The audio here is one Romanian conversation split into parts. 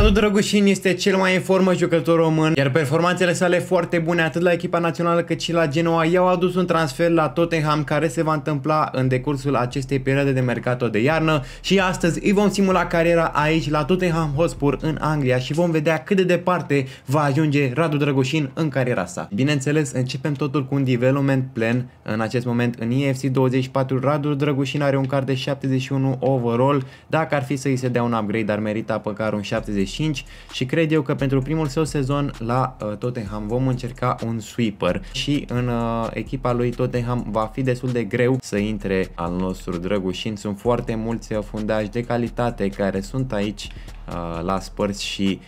Radu Drăgușin este cel mai în formă jucător român, iar performanțele sale foarte bune atât la echipa națională cât și la Genoa i-au adus un transfer la Tottenham care se va întâmpla în decursul acestei perioade de mercato de iarnă și astăzi îi vom simula cariera aici la Tottenham Hotspur în Anglia și vom vedea cât de departe va ajunge Radu Drăgușin în cariera sa. Bineînțeles, începem totul cu un development plan. În acest moment în EFC 24 Radu Drăgușin are un card de 71 overall, dacă ar fi să îi se dea un upgrade ar merita păcar un 75 și cred eu că pentru primul său sezon la Tottenham vom încerca un sweeper și în echipa lui Tottenham va fi destul de greu să intre al nostru Drăgușin. Sunt foarte mulți fundași de calitate care sunt aici la Spurs și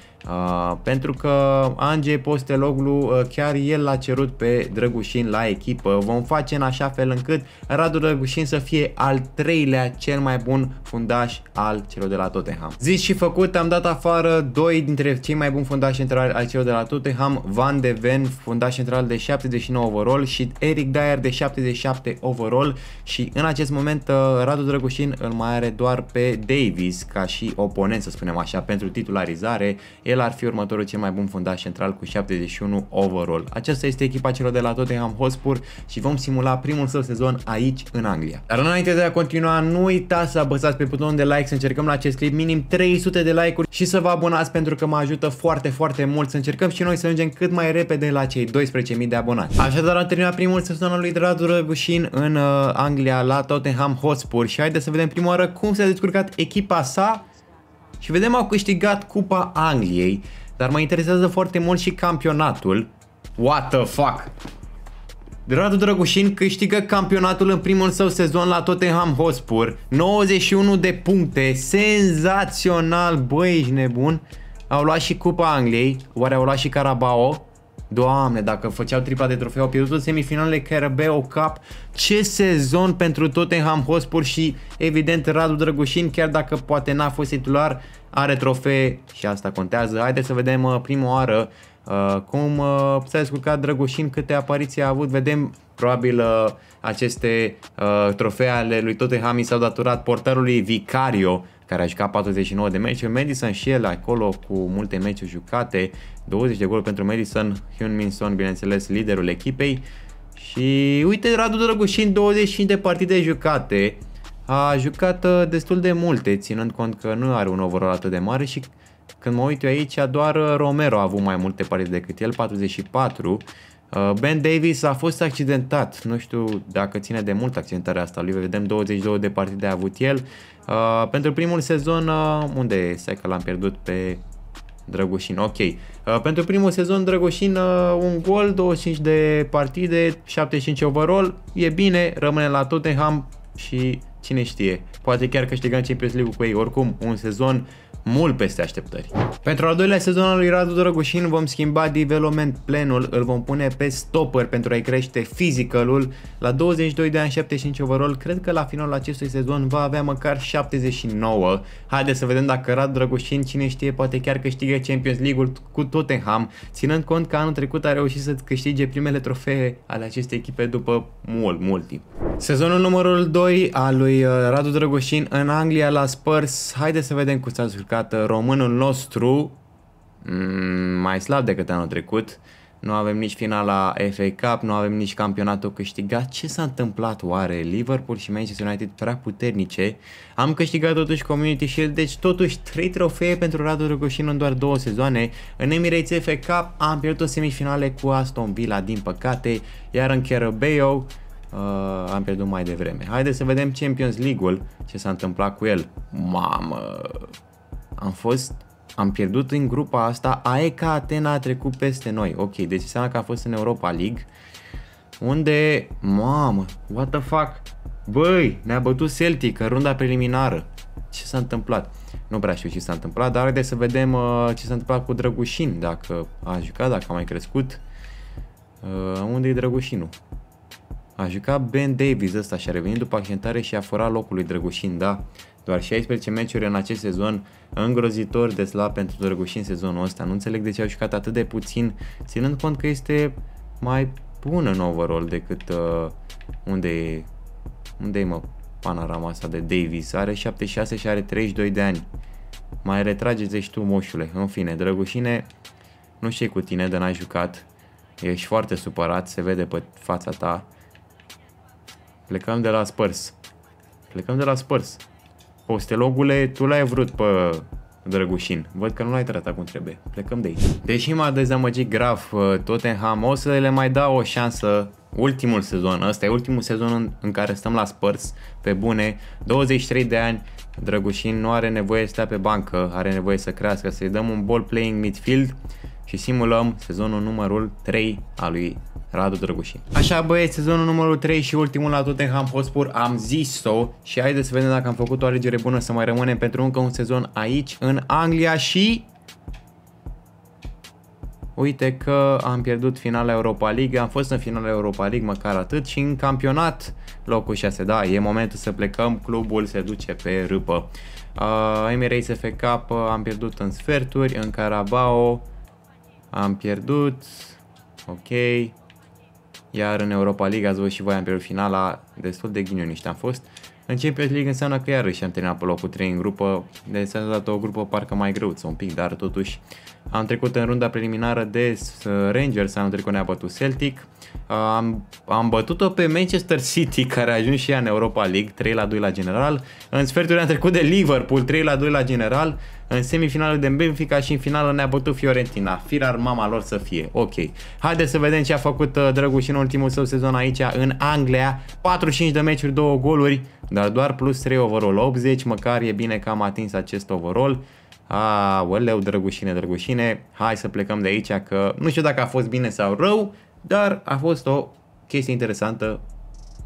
pentru că Ange Postecoglou chiar el l-a cerut pe Drăgușin la echipă. Vom face în așa fel încât Radu Drăgușin să fie al treilea cel mai bun fundaș al celor de la Tottenham. Zis și făcut, am dat afară doi dintre cei mai buni fundași centrali al celor de la Tottenham, Van de Ven, fundaș central de 79 overall și Eric Dyer de 77 overall și în acest moment Radu Drăgușin îl mai are doar pe Davies ca și oponent, să spunem așa, pentru titularizare. El ar fi următorul cel mai bun fundaș central cu 71 overall. Aceasta este echipa celor de la Tottenham Hotspur și vom simula primul său sezon aici în Anglia. Dar înainte de a continua, nu uitați să apăsați pe butonul de like, să încercăm la acest clip minim 300 de like-uri și să vă abonați pentru că mă ajută foarte mult să încercăm și noi să ajungem cât mai repede la cei 12.000 de abonați. Așadar am terminat primul sezon al lui Radu Drăgușin în Anglia la Tottenham Hotspur și haideți să vedem prima oară cum s-a descurcat echipa sa. Și vedem, au câștigat Cupa Angliei, dar mă interesează foarte mult și campionatul. What the fuck? Radu Drăgușin câștigă campionatul în primul său sezon la Tottenham Hotspur. 91 de puncte, senzațional, băi, ești nebun. Au luat și Cupa Angliei, oare au luat și Carabao? Doamne, dacă făceau tripla de trofeu, au pierdut în semifinalele Carabao Cup. Ce sezon pentru Tottenham Hotspur și evident Radu Drăgușin, chiar dacă poate n-a fost titular, are trofee și asta contează. Haideți să vedem prima oară cum s-a descurcat Drăgușin, câte apariții a avut. Vedem, probabil aceste trofee ale lui Tottenham i s-au datorat portarului Vicario, care a jucat 49 de meciuri, Madison și el acolo cu multe meciuri jucate, 20 de goluri pentru Madison, Heung-min Son, bineînțeles, liderul echipei. Și uite, Radu Drăgușin, 25 de partide jucate, a jucat destul de multe, ținând cont că nu are un overall atât de mare și când mă uit eu aici, doar Romero a avut mai multe partide decât el, 44. Ben Davies a fost accidentat, nu știu dacă ține de mult accidentarea asta lui, vedem 22 de partide a avut el. Pentru primul sezon, unde stai că l-am pierdut pe Drăgușin, ok. Pentru primul sezon Drăgușin un gol, 25 de partide, 75 overall, e bine, rămâne la Tottenham și cine știe, poate chiar câștigă în Champions League cu ei, oricum un sezon mult peste așteptări. Pentru al doilea sezon al lui Radu Drăgușin vom schimba development planul, îl vom pune pe stopper pentru a-i crește physicalul. La 22 de ani, 75 overall, cred că la finalul acestui sezon va avea măcar 79. Haideți să vedem dacă Radu Drăgușin, cine știe, poate chiar câștigă Champions League-ul cu Tottenham, ținând cont că anul trecut a reușit să câștige primele trofee ale acestei echipe după mult timp. Sezonul numărul 2 al lui Radu Drăgușin în Anglia la Spurs. Haideți să vedem cum s-a jucat românul nostru, mai slab decât anul trecut. Nu avem nici finala FA Cup, nu avem nici campionatul câștigat. Ce s-a întâmplat oare? Liverpool și Manchester United prea puternice. Am câștigat totuși Community Shield, deci totuși 3 trofee pentru Radu Drăgușin în doar 2 sezoane. În Emirates FA Cup am pierdut semifinale cu Aston Villa, din păcate, iar în Carabao am pierdut mai devreme. Haideți să vedem Champions League-ul, ce s-a întâmplat cu el. Mamă! Am pierdut în grupa asta, AEK Atena a trecut peste noi. Ok, deci înseamnă că a fost în Europa League, unde, mamă, what the fuck? Băi, ne-a bătut Celtic în runda preliminară. Ce s-a întâmplat? Nu prea știu ce s-a întâmplat, dar haideți să vedem ce s-a întâmplat cu Drăgușin, dacă a jucat, dacă a mai crescut. Unde e Drăgușinul? A jucat Ben Davies ăsta și a revenit după accidentare și a furat locul lui Drăgușin, da? Doar 16 meciuri în acest sezon, îngrozitor de slab pentru Drăgușin sezonul ăsta. Nu înțeleg de ce au jucat atât de puțin, ținând cont că este mai bun în overall decât unde e mă panorama asta de Davies. Are 76 și are 32 de ani. Mai retrage-te și tu, moșule. În fine, Drăgușine, nu știu cu tine de n-ai jucat. Ești foarte supărat, se vede pe fața ta. Plecăm de la Spurs. Plecăm de la Spurs. Postelogule, tu l-ai vrut pe Drăgușin. Văd că nu l-ai tratat cum trebuie. Plecăm de aici. Deși m-a dezamăgit grav Tottenham, o să le mai dau o șansă. Ultimul sezon, ăsta e ultimul sezon în care stăm la Spurs, pe bune. 23 de ani, Drăgușin nu are nevoie să stea pe bancă, are nevoie să crească, să-i dăm un ball playing midfield și simulăm sezonul numărul 3 al lui Radu Drăgușin. Așa băieți, sezonul numărul 3 și ultimul la Tottenham Hotspur, am zis-o și haideți să vedem dacă am făcut o alegere bună să mai rămânem pentru încă un sezon aici în Anglia și... Uite că am pierdut finala Europa League, am fost în finala Europa League măcar atât și în campionat locul 6, da, e momentul să plecăm, clubul se duce pe râpă. Emirates FA Cup am pierdut în sferturi, în Carabao am pierdut, ok, iar în Europa League ați văzut și voi am pierdut finala, destul de ghinioniști am fost. În Champions League înseamnă că iarăși am terminat pe locul 3 în grupă, de s-a dat o grupă parcă mai greuță un pic, dar totuși am trecut în runda preliminară de Rangers, anul trecut ne-a bătut Celtic, am bătut-o pe Manchester City care a ajuns și ea în Europa League, 3-2 la general, în sferturi am trecut de Liverpool, 3-2 la general, în semifinală de Benfica și în finală ne-a bătut Fiorentina, firar mama lor să fie, ok. Haideți să vedem ce a făcut Drăgușin în ultimul său sezon aici în Anglia, 45 de meciuri, 2 goluri, dar doar plus 3 overall, 80, măcar e bine că am atins acest overall. Aoleu, Drăgușine, Drăgușine, hai să plecăm de aici că nu știu dacă a fost bine sau rău, dar a fost o chestie interesantă.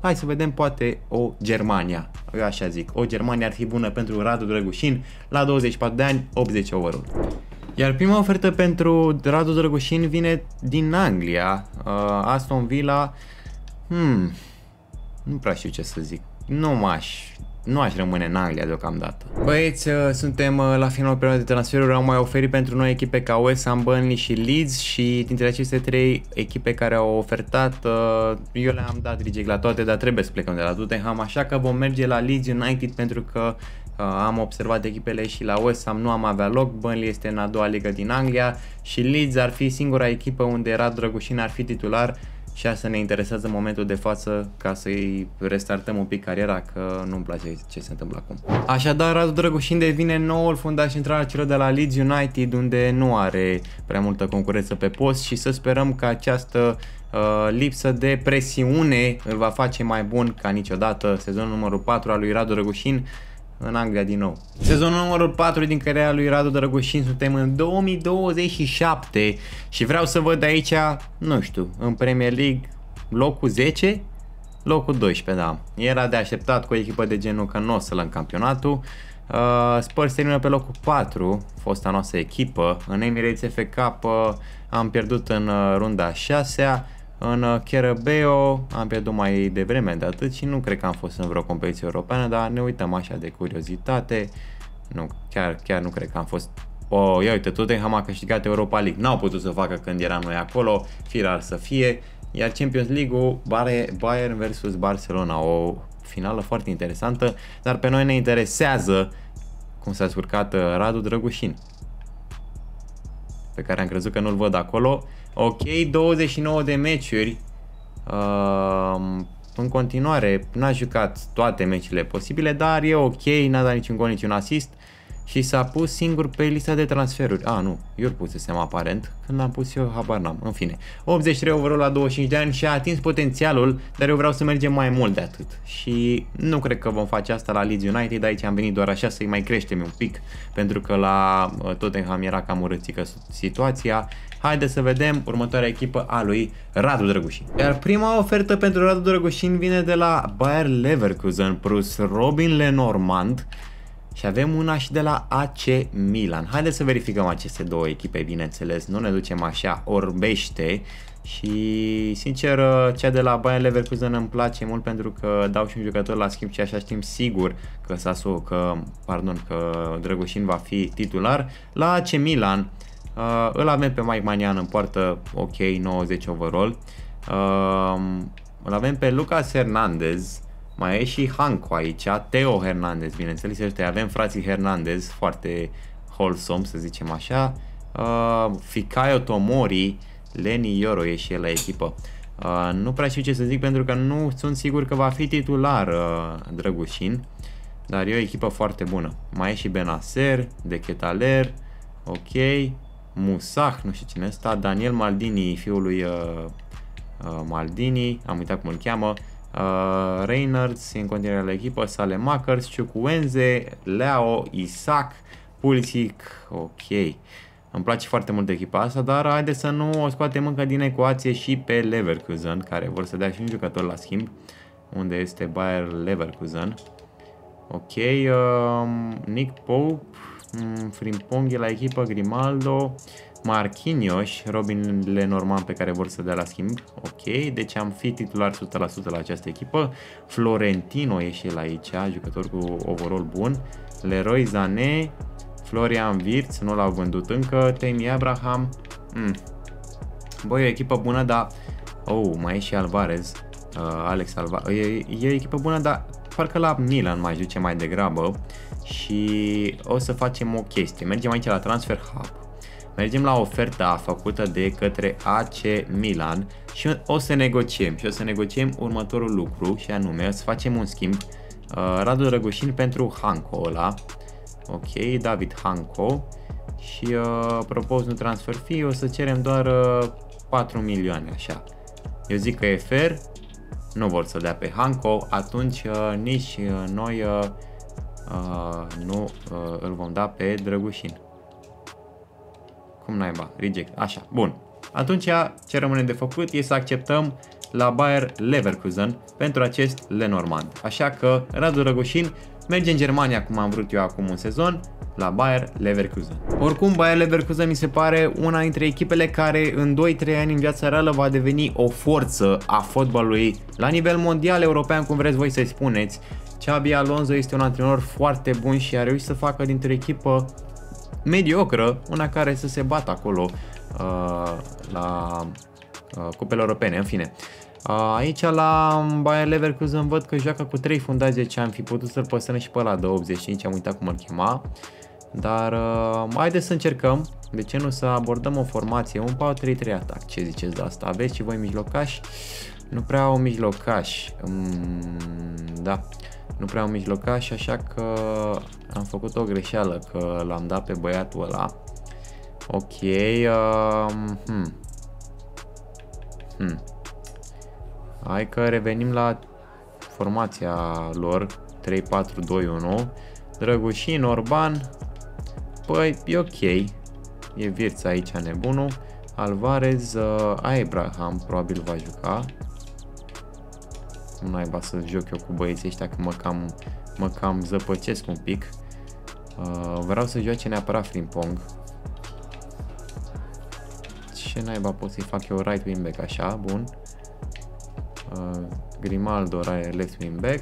Hai să vedem poate o Germania, eu așa zic, o Germania ar fi bună pentru Radu Drăgușin la 24 de ani, 80 overall. Iar prima ofertă pentru Radu Drăgușin vine din Anglia, Aston Villa, nu prea știu ce să zic, nu aș rămâne în Anglia deocamdată. Băieți, suntem la finalul perioadei de transferuri, au mai oferit pentru noi echipe ca West Ham, Burnley și Leeds și dintre aceste trei echipe care au ofertat, eu le-am dat reject la toate, dar trebuie să plecăm de la Tottenham, așa că vom merge la Leeds United pentru că am observat echipele și la West Ham nu am avea loc, Burnley este în a doua ligă din Anglia și Leeds ar fi singura echipă unde Radu Drăgușin ar fi titular. Și asta ne interesează în momentul de față ca să-i restartăm un pic cariera, că nu-mi place ce se întâmplă acum. Așadar, Radu Drăgușin devine noul fundaș central al celor de la Leeds United, unde nu are prea multă concurență pe post și să sperăm că această lipsă de presiune îl va face mai bun ca niciodată. Sezonul numărul 4 al lui Radu Drăgușin în Anglia din nou. Sezonul numărul 4 din cariera lui Radu Drăgușin, suntem în 2027 și vreau să văd aici, nu știu, în Premier League locul 10, locul 12, da. Era de așteptat cu o echipă de genul că nu o să lăm campionatul. Spurs termină pe locul 4, fosta noastră echipă. În Emirates FA Cup am pierdut în runda 6-a. În Cherubeo am pierdut mai devreme de atât și nu cred că am fost în vreo competiție europeană, dar ne uităm așa de curiozitate. Nu, chiar nu cred că am fost. Ia uite, Tottenham a câștigat Europa League, n-au putut să facă când eram noi acolo, firar să fie. Iar Champions League-ul, Bayern vs Barcelona, o finală foarte interesantă, dar pe noi ne interesează cum s-a scurcat Radu Drăgușin, pe care am crezut că nu-l văd acolo. Ok, 29 de meciuri, în continuare n-a jucat toate meciurile posibile, dar e ok, n-a dat niciun gol, niciun asist și s-a pus singur pe lista de transferuri. Nu, eu îl pusesem aparent, când l-am pus eu habar n-am, în fine. 83 overall la 25 de ani și a atins potențialul, dar eu vreau să mergem mai mult de atât și nu cred că vom face asta la Leeds United, aici am venit doar așa să-i mai creștem un pic, pentru că la Tottenham era cam urâțică situația. Haideți să vedem următoarea echipă a lui Radu Drăgușin. Iar prima ofertă pentru Radu Drăgușin vine de la Bayer Leverkusen plus Robin Lenormand și avem una și de la AC Milan. Haideți să verificăm aceste două echipe, bineînțeles, nu ne ducem așa orbește și sincer cea de la Bayer Leverkusen îmi place mult pentru că dau și un jucător la schimb și așa știm sigur că Drăgușin va fi titular. La AC Milan îl avem pe Mike Manian în poartă, ok, 90 overall, îl avem pe Lucas Hernandez, mai e și Hancko aici, Theo Hernandez, bineînțeles, avem frații Hernandez, foarte wholesome, să zicem așa. Ficaiu Tomori, Leni Ioro e și el la echipă. Nu prea știu ce să zic pentru că nu sunt sigur că va fi titular Drăgușin, dar e o echipă foarte bună. Mai e și Benacer, Dechetaler, ok, Musah, nu știu cine ăsta, Daniel Maldini, fiul lui Maldini, am uitat cum îl cheamă, Reynolds în continuare la echipă, Salemakers, Ciucuenze, Leao, Isaac, Pulisic, ok. Îmi place foarte mult echipa asta, dar haideți să nu o scoatem încă din ecuație și pe Leverkusen, care vor să dea și un jucător la schimb, unde este Bayer Leverkusen. Ok, Nick Pope, Frimpong e la echipă, Grimaldo, Marquinhos, Robin Lenormand pe care vor să dea la schimb. Ok, deci am fi titular 100% la această echipă. Florentino e și el aici, jucător cu overall bun. Leroy Sané, Florian Wirtz, nu l-au vândut încă, Temi Abraham. Băi, o echipă bună, dar... Oh, mai e și Alvarez, Alex Alvarez. E o echipă bună, dar parcă la Milan mai duce mai degrabă. Și o să facem o chestie. Mergem aici la Transfer Hub. Mergem la oferta făcută de către AC Milan și o să negociem. Și o să negociem următorul lucru și anume o să facem un schimb. Radu Drăgușin pentru Hancko ăla. Ok, David Hancko. Și propus nu transfer fee, o să cerem doar 4 milioane așa. Eu zic că e fair. Nu vor să dea pe Hancko, atunci nici noi nu îl vom da pe Drăgușin. Cum naiba, reject, așa, bun. Atunci ce rămâne de făcut e să acceptăm la Bayer Leverkusen pentru acest Lenormand. Așa că Radu Drăgușin merge în Germania, cum am vrut eu acum un sezon, la Bayer Leverkusen. Oricum, Bayer Leverkusen mi se pare una dintre echipele care în 2-3 ani în viața reală va deveni o forță a fotbalului la nivel mondial, european, cum vreți voi să-i spuneți. Xabi Alonso este un antrenor foarte bun și a reușit să facă dintr-o echipă mediocră una care să se bată acolo la cupele europene, în fine. Aici la Bayer Leverkusen văd că joacă cu 3 fundași, deci am fi putut să-l păstrăm și pe ăla de 85, am uitat cum îl chema. Dar haideți să încercăm, de ce nu să abordăm o formație, un 4-3-3 atac, ce ziceți de asta? Aveți și voi mijlocași? Nu prea au mijlocași, da, nu prea au mijlocași, așa că am făcut o greșeală că l-am dat pe băiatul ăla. Ok, hai că revenim la formația lor, 3-4-2-1, Drăgușin, Orban, păi e ok, e Wirtz aici nebunul, Alvarez, Abraham probabil va juca, nu naiba să joc eu cu băieții ăștia că mă cam zăpăcesc un pic, vreau să joace neapărat Frimpong. Ce naiba pot să-i fac eu right wing back așa, bun. Grimaldo are left wing back.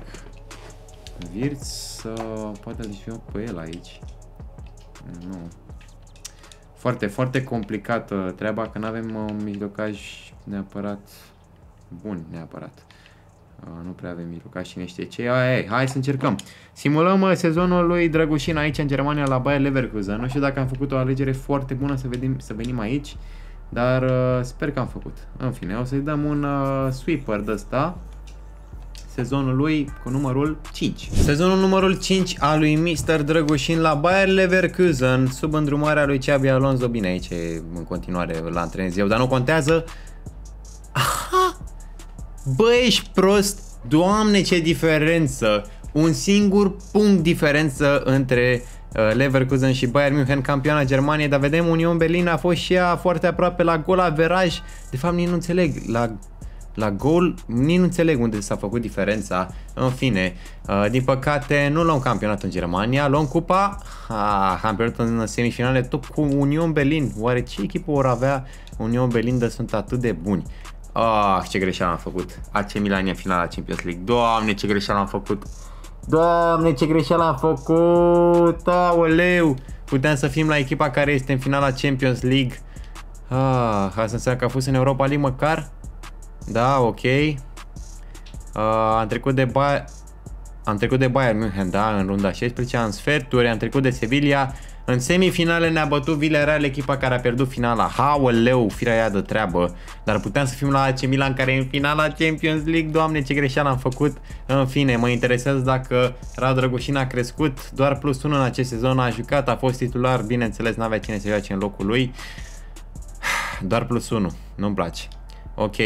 Wirtz, poate îl joc pe el aici. Nu. Foarte complicată treaba că nu avem mijlocaj neapărat bun, neapărat. Nu prea avem mijlocași și niște cei. Hai să încercăm. Simulăm sezonul lui Drăgușin aici în Germania la Bayer Leverkusen. Nu știu dacă am făcut o alegere foarte bună să venim aici. Dar sper că am făcut. În fine, o să-i dăm un sweeper de ăsta sezonul lui cu numărul 5. Sezonul numărul 5 al lui Mr. Drăgușin la Bayer Leverkusen sub îndrumarea lui Xabi Alonso. Bine, aici în continuare la antrenez eu, dar nu contează. Aha! Bă, ești prost! Doamne, ce diferență! Un singur punct diferență între Leverkusen și Bayern München, campioana Germaniei, dar vedem Union Berlin a fost și ea foarte aproape la gol averaj. De fapt, nici nu înțeleg la gol, nici nu înțeleg unde s-a făcut diferența. În fine, din păcate nu luăm campionat în Germania, luăm cupa. Am pierdut în semifinale tot cu Union Berlin. Oare ce echipă or avea Union Berlin de sunt atât de buni? Ce greșeală am făcut. AC Milan în finala Champions League. Doamne, ce greșeală am făcut. Doamne, ce greșeală am făcut, aoleu, puteam să fim la echipa care este în finala Champions League. Asta înseamnă că a fost în Europa League măcar. Da, ok. Am trecut de Bayern München, da, în runda 16, în sferturi, am trecut de Sevilla, În semifinale ne-a bătut Villarreal, echipa care a pierdut finala. Haoleu, firea ea de treabă. Dar puteam să fim la AC Milan, care e în finala Champions League. Doamne, ce greșeală am făcut. În fine, mă interesează dacă Radu Drăgușin a crescut. Doar +1 în acest sezon a jucat, a fost titular. Bineînțeles, n-avea cine să joace în locul lui. Doar +1, nu-mi place. Ok,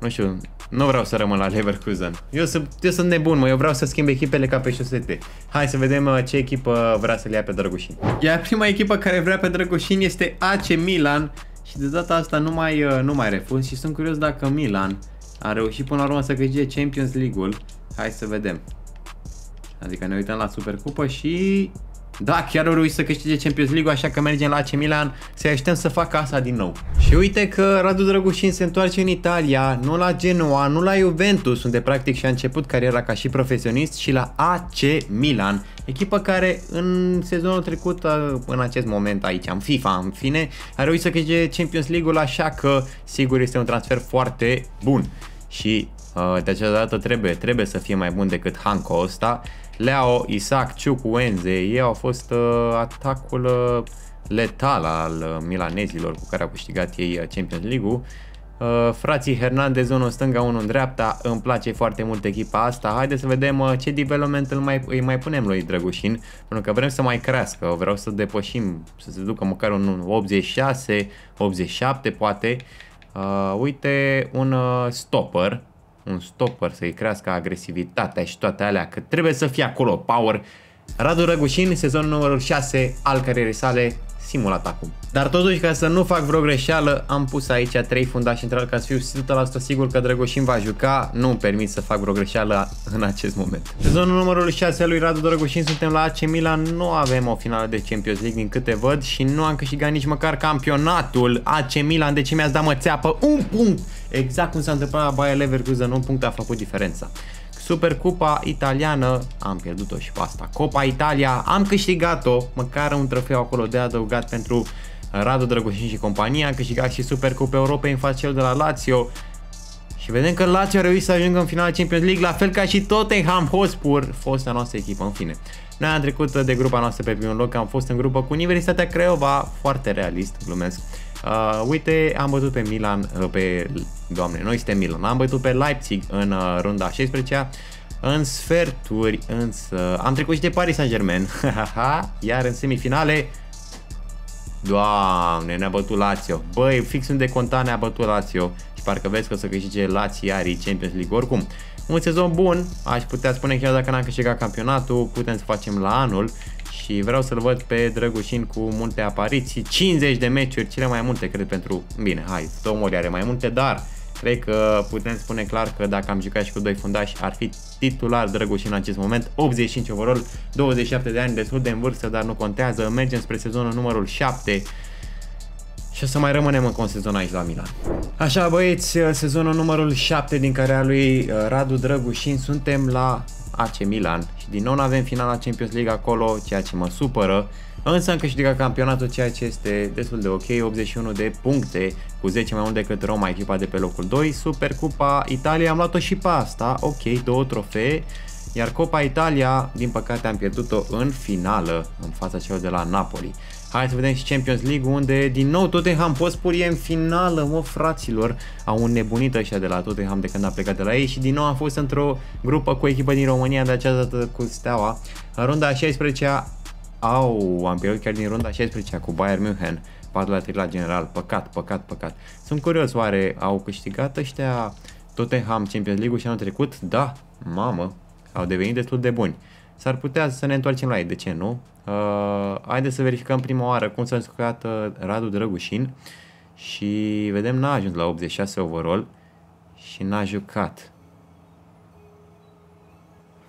nu știu, nu vreau să rămân la Leverkusen. Eu sunt nebun, mă, eu vreau să schimb echipele ca pe șosete. Hai să vedem ce echipă vrea să-l ia pe Drăgușin. Iar prima echipă care vrea pe Drăgușin este AC Milan. Și de data asta nu mai refuz și sunt curios dacă Milan a reușit până la urmă să câștige Champions League-ul. Hai să vedem. Adică ne uităm la Supercupă și... da, chiar au reușit să câștige Champions League, așa că mergem la AC Milan să-i așteptăm să facă asta din nou. Și uite că Radu Drăgușin se întoarce în Italia, nu la Genoa, nu la Juventus, unde practic și-a început cariera ca și profesionist, și la AC Milan, echipă care în sezonul trecut, în acest moment aici, în FIFA, în fine, a reușit să câștige Champions League-ul, așa că sigur este un transfer foarte bun. Și de această dată trebuie să fie mai bun decât Hancko ăsta. Leao, Isaac, Ciucu, Enze, ei au fost atacul letal al milanezilor cu care au câștigat ei Champions League-ul. Frații Hernandez, unul în stânga, unul în dreapta. Îmi place foarte mult echipa asta. Haideți să vedem ce development îi mai punem lui Drăgușin, pentru că vrem să mai crească. Vreau să depășim, să se ducă măcar un 86, 87 poate. Uite, un stopper. Un stopper să-i crească agresivitatea și toate alea, că trebuie să fie acolo power. Radu Drăgușin, sezonul numărul 6 al carierei sale, simulat acum. Dar totuși, ca să nu fac vreo greșeală, am pus aici 3 fundași centrali ca să fiu 100% sigur că Drăgușin va juca. Nu-mi permit să fac vreo greșeală în acest moment. Sezonul numărul 6 al lui Radu Drăgușin, suntem la AC Milan, nu avem o finală de Champions League din câte văd și nu am câștigat nici măcar campionatul. AC Milan, de ce mi-ați dat, mă, țeapă? Un punct! Exact cum s-a întâmplat la Bayer Leverkusen, un punct a făcut diferența. Supercupa italiană, am pierdut-o și pe asta. Copa Italia, am câștigat-o, măcar un trofeu acolo de adăugat pentru Radu Drăgușin și compania. Am câștigat și Supercupa Europei în fața celor de la Lazio. Și vedem că Lazio a reușit să ajungă în finala Champions League, la fel ca și Tottenham Hotspur, fosta noastră echipă, în fine. Noi am trecut de grupa noastră pe primul loc, am fost în grupă cu Universitatea Craiova, foarte realist, glumesc. Uite, am bătut pe Milan, doamne, noi suntem Milan, am bătut pe Leipzig în runda 16-a, în sferturi, însă am trecut și de Paris Saint-Germain, iar în semifinale, doamne, ne-a bătut Lazio, băi, fix unde conta ne-a bătut Lazio și parcă vezi că o să câștige lațiarii Champions League oricum. Un sezon bun, aș putea spune, chiar dacă n-am câștigat campionatul, putem să facem la anul. Și vreau să-l văd pe Drăgușin cu multe apariții, 50 de meciuri, cele mai multe, cred, pentru... Bine, hai, Tomori are mai multe, dar cred că putem spune clar că dacă am jucat și cu doi fundași, ar fi titular Drăgușin în acest moment. 85 overall, 27 de ani, destul de în vârstă, dar nu contează. Mergem spre sezonul numărul 7 și o să mai rămânem încă un sezon aici la Milan. Așa, băieți, sezonul numărul 7 din cariera lui Radu Drăgușin, suntem la AC Milan și din nou nu avem finala Champions League acolo, ceea ce mă supără, însă am câștigat campionatul, ceea ce este destul de ok, 81 de puncte, cu 10 mai mult decât Roma, echipa de pe locul 2, Supercupa Italia, am luat-o și pe asta, ok, 2 trofee, iar Copa Italia, din păcate, am pierdut-o în finală, în fața celor de la Napoli. Hai să vedem și Champions League, unde din nou Tottenham Hotspur e în finală, mă, fraților. Au înnebunit ăștia de la Tottenham de când a plecat de la ei și din nou am fost într-o grupă cu echipă din România, de această dată cu Steaua. În runda 16-a, am pierdut chiar din runda 16-a cu Bayern München, 4-3 la general, păcat, păcat, păcat. Sunt curios, oare au câștigat ăștia Tottenham Champions League-ul și anul trecut? Da, mamă, au devenit destul de buni. S-ar putea să ne întoarcem la ei, de ce nu? Haideți să verificăm prima oară cum s-a jucat Radu Drăgușin. Și vedem, n-a ajuns la 86 overall și n-a jucat.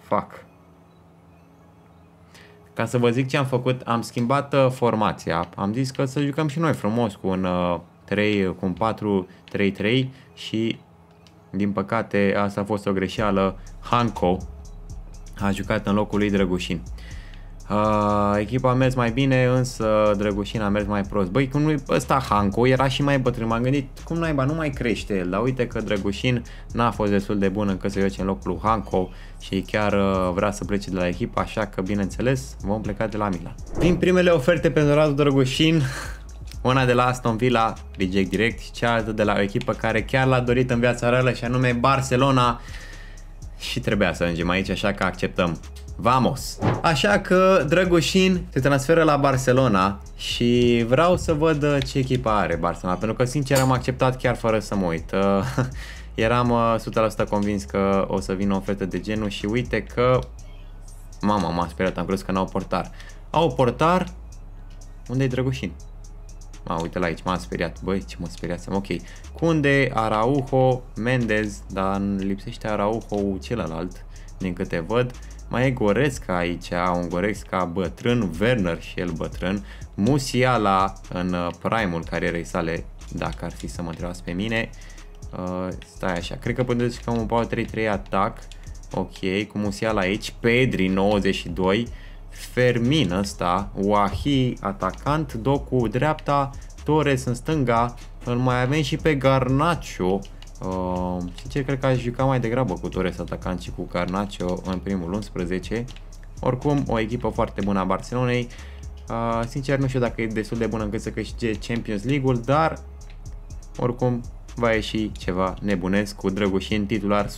Fuck. Ca să vă zic ce am făcut, am schimbat formația. Am zis că să jucăm și noi frumos cu un 4-3-3 și din păcate asta a fost o greșeală. Hancko a jucat în locul lui Drăgușin. Echipa a mers mai bine, însă Drăgușin a mers mai prost. Băi, cum nu-i ăsta Hancko, era și mai bătrân, m-am gândit cum naiba, nu mai crește el, dar uite că Drăgușin n-a fost destul de bun încât să joace în locul lui Hancko și chiar vrea să plece de la echipă, așa că bineînțeles vom pleca de la Milan. Din primele oferte pentru Radu Drăgușin, una de la Aston Villa, reject direct, și cealaltă de la o echipă care chiar l-a dorit în viața reală și anume Barcelona, și trebuia să ajungem aici, așa că acceptăm. Vamos! Așa că Drăgușin se transferă la Barcelona și vreau să văd ce echipă are Barcelona, pentru că sincer am acceptat chiar fără să mă uit. Eram 100% convins că o să vină o ofertă de genul și uite că... Mama, m-am speriat, am crezut că n-au portar. Au portar? Unde e Drăgușin? Ma, uite la aici, m-am speriat. Băi, ce mă speriasem, ok. Cunde, Araujo, Mendez, dar lipsește Araujo celălalt, din câte văd. Mai e Goresca aici, un Goresca bătrân, Werner și el bătrân, Musiala în prime-ul carierei sale, dacă ar fi să mă întrebați pe mine. Stai așa, cred că puteți zice că un 4-3-3 atac, ok, cu Musiala aici, Pedri 92, Fermin ăsta, Wahi atacant, Doku dreapta, Torres în stânga, îl mai avem și pe Garnacho. Sincer, cred că aș juca mai degrabă cu Torres atacant și cu Garnacho în primul 11. Oricum, o echipă foarte bună a Barcelonei. Sincer, nu știu dacă e destul de bună încât să câștige Champions League-ul, dar oricum va ieși ceva nebunesc cu Drăgușin titular 100%,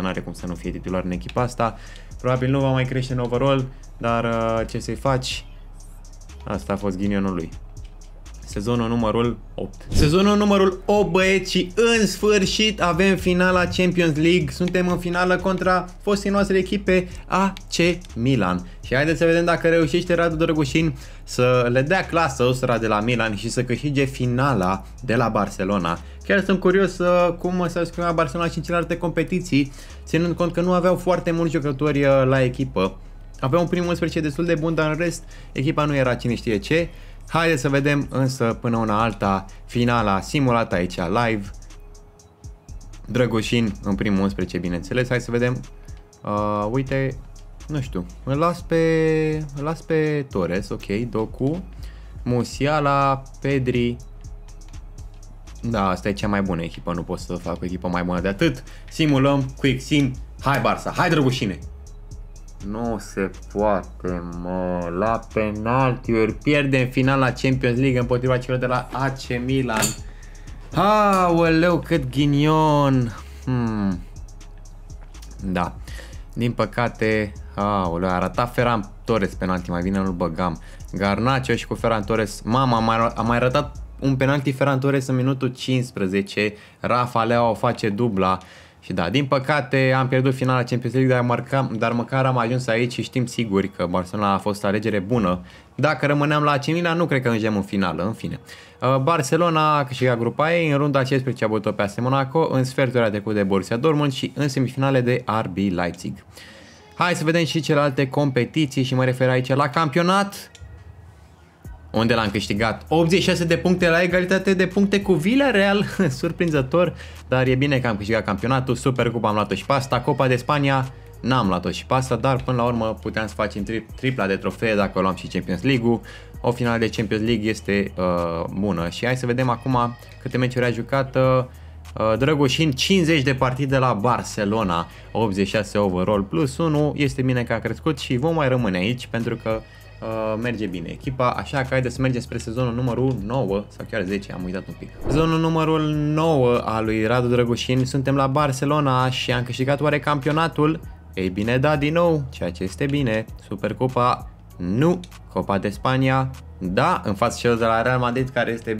n-are cum să nu fie titular în echipa asta. Probabil nu va mai crește în overall, dar ce să-i faci? Asta a fost ghinionul lui. Sezonul numărul 8. Sezonul numărul 8, băieți, și în sfârșit avem finala Champions League. Suntem în finală contra fostii noastre echipe, AC Milan. Și haideți să vedem dacă reușește Radu Drăgușin să le dea clasă usura de la Milan și să câștige finala de la Barcelona. Chiar sunt curios cum s-a schimbat Barcelona și în celelalte competiții, ținând cont că nu aveau foarte mulți jucători la echipă. Avea un prim 11 destul de bun, dar în rest echipa nu era cine știe ce. Haideți să vedem însă până una alta finala simulată aici live. Drăgușin în primul 11, bineînțeles. Hai să vedem. Uite, nu știu. Îl las pe Torres, ok, Doku, Musiala, Pedri. Da, asta e cea mai bună echipă, nu pot să fac o echipă mai bună de atât. Simulăm, quick sim. Hai Barça, hai Drăgușine. Nu se poate, mă, la penaltiuri pierde în finala Champions League împotriva celor de la AC Milan. Aoleu, cât ghinion. Da, din păcate, aoleu, a arătat Ferran Torres penalti, mai bine nu-l băgam. Garnacho și cu Ferran Torres, mama, a mai arătat un penalti Ferran Torres în minutul 15, Rafa Leao face dubla. Și da, din păcate am pierdut finala Champions League, dar măcar am ajuns aici și știm sigur că Barcelona a fost alegere bună. Dacă rămâneam la AC Milan, nu cred că ajungem în finală, în fine. Barcelona a câștigat grupa ei, în runda 16 a bătut pe AS Monaco, în sferturi a trecut de Borussia Dortmund și în semifinale de RB Leipzig. Hai să vedem și celelalte competiții și mă refer aici la campionat, unde l-am câștigat 86 de puncte la egalitate de puncte cu Villarreal, surprinzător, dar e bine că am câștigat campionatul. Supercupa am luat-o și pe asta, Copa de Spania n-am luat-o și pe asta, dar până la urmă puteam să facem tripla de trofee dacă o luam și Champions League-ul. O finală de Champions League este bună și hai să vedem acum câte meciuri a jucat Drăgușin. 50 de partide la Barcelona, 86 overall plus 1, este bine că a crescut și vom mai rămâne aici pentru că merge bine echipa, așa că haideți să mergem spre sezonul numărul 9 sau chiar 10, am uitat un pic. Sezonul numărul 9 al lui Radu Drăgușin, suntem la Barcelona și am câștigat oare campionatul? Ei bine, da, din nou, ceea ce este bine. Supercupa, nu. Copa de Spania, da, în fața celor de la Real Madrid, care este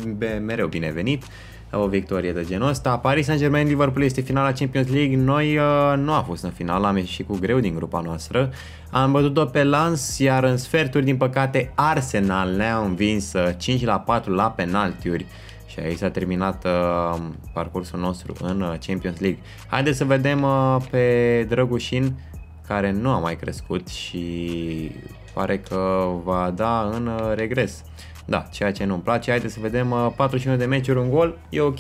mereu binevenit. O victorie de genul ăsta. Paris Saint-Germain, Liverpool este finala Champions League. Noi nu am fost în final, am ieșit cu greu din grupa noastră. Am bătut-o pe Lens, iar în sferturi, din păcate, Arsenal ne-a învins 5-4 la penaltiuri. Și aici s-a terminat parcursul nostru în Champions League. Haideți să vedem pe Drăgușin, care nu a mai crescut și pare că va da în regres. Da, ceea ce nu-mi place. Haideți să vedem 41 de meciuri, un gol, e ok,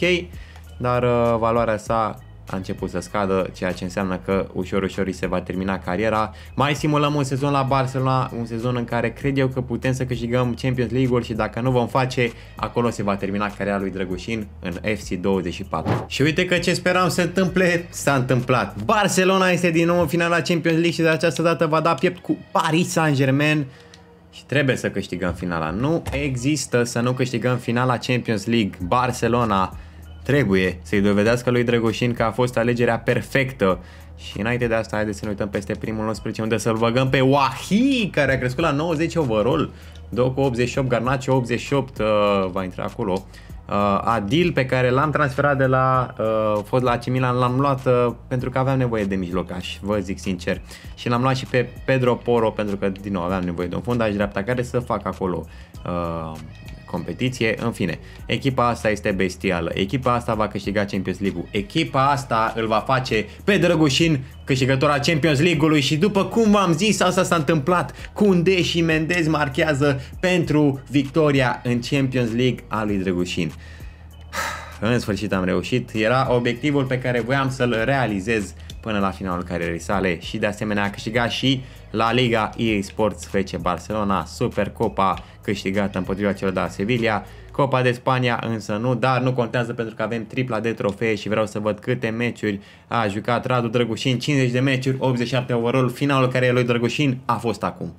dar valoarea sa a început să scadă, ceea ce înseamnă că ușor, ușor îi se va termina cariera. Mai simulăm un sezon la Barcelona, un sezon în care cred eu că putem să câștigăm Champions League-ul și dacă nu vom face, acolo se va termina cariera lui Drăgușin în FC24. Și uite că ce speram se întâmple, s-a întâmplat. Barcelona este din nou în finala Champions League și de această dată va da piept cu Paris Saint-Germain. Și trebuie să câștigăm finala. Nu există să nu câștigăm finala Champions League. Barcelona trebuie să-i dovedească lui Drăgușin că a fost alegerea perfectă. Și înainte de asta, haideți să ne uităm peste primul 11, unde să-l băgăm pe Wahi, care a crescut la 90 overall. 2 cu 88, Garnacho 88, va intra acolo. Adil, pe care l-am transferat de la fost la AC Milan, l-am luat pentru că aveam nevoie de mijlocaș, vă zic sincer. Și l-am luat și pe Pedro Porro pentru că din nou aveam nevoie de un fundaș dreapta care să facă acolo competiție. În fine, echipa asta este bestială, echipa asta va câștiga Champions League-ul, echipa asta îl va face pe Drăgușin câștigător al Champions League-ului și după cum v-am zis, asta s-a întâmplat. Koundé și Mendez marchează pentru victoria în Champions League a lui Drăgușin. În sfârșit am reușit, era obiectivul pe care voiam să-l realizez până la finalul carierei sale și de asemenea a câștigat și La Liga, EA Sports, FC Barcelona, Supercopa câștigată împotriva celor de la Sevilla, Copa de Spania însă nu, dar nu contează pentru că avem tripla de trofee și vreau să văd câte meciuri a jucat Radu Drăgușin, 50 de meciuri, 87 overall, finalul carierei lui Drăgușin a fost acum.